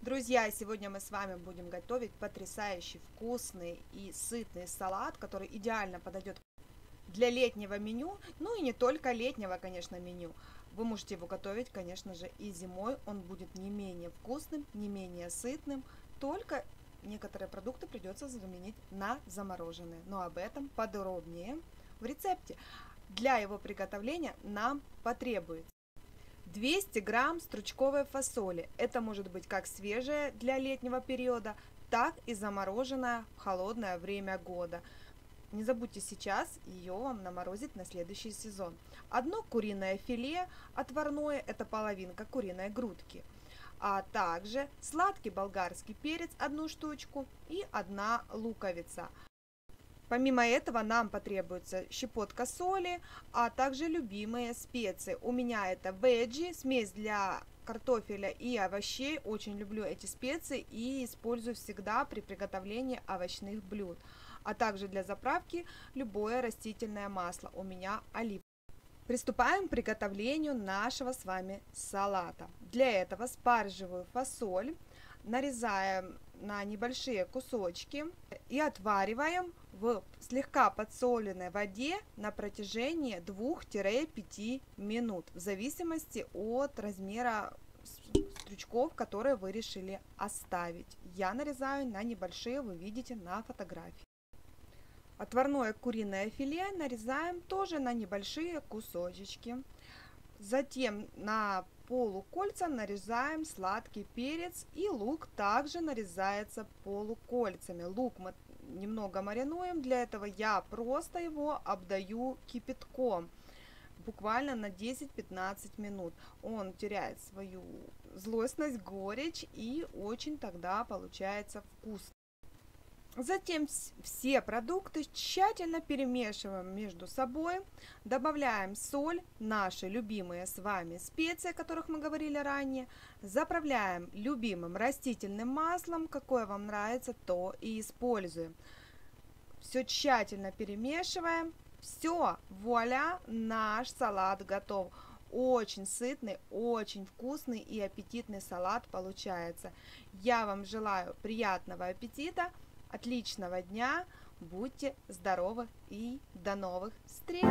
Друзья, сегодня мы с вами будем готовить потрясающий вкусный и сытный салат, который идеально подойдет для летнего меню, ну и не только летнего, конечно, меню. Вы можете его готовить, конечно же, и зимой. Он будет не менее вкусным, не менее сытным, только некоторые продукты придется заменить на замороженные. Но об этом подробнее в рецепте. Для его приготовления нам потребуется 200 грамм стручковой фасоли. Это может быть как свежая для летнего периода, так и замороженная в холодное время года. Не забудьте сейчас ее вам наморозить на следующий сезон. Одно куриное филе отварное, это половинка куриной грудки. А также сладкий болгарский перец, одну штучку, и одна луковица. Помимо этого нам потребуется щепотка соли, а также любимые специи. У меня это веджи, смесь для картофеля и овощей. Очень люблю эти специи и использую всегда при приготовлении овощных блюд. А также для заправки любое растительное масло. У меня оливковое. Приступаем к приготовлению нашего с вами салата. Для этого спаржевую фасоль нарезаем на небольшие кусочки и отвариваем в слегка подсоленной воде на протяжении 2-5 минут, в зависимости от размера стручков, которые вы решили оставить. Я нарезаю на небольшие, вы видите на фотографии. Отварное куриное филе нарезаем тоже на небольшие кусочки. Затем на полукольца нарезаем сладкий перец, и лук также нарезается полукольцами. Лук мы немного маринуем, для этого я просто его обдаю кипятком буквально на 10-15 минут. Он теряет свою злостность, горечь, и очень тогда получается вкусно. Затем все продукты тщательно перемешиваем между собой, добавляем соль, наши любимые с вами специи, о которых мы говорили ранее, заправляем любимым растительным маслом, какое вам нравится, то и используем. Все тщательно перемешиваем, все, вуаля, наш салат готов. Очень сытный, очень вкусный и аппетитный салат получается. Я вам желаю приятного аппетита! Отличного дня, будьте здоровы и до новых встреч!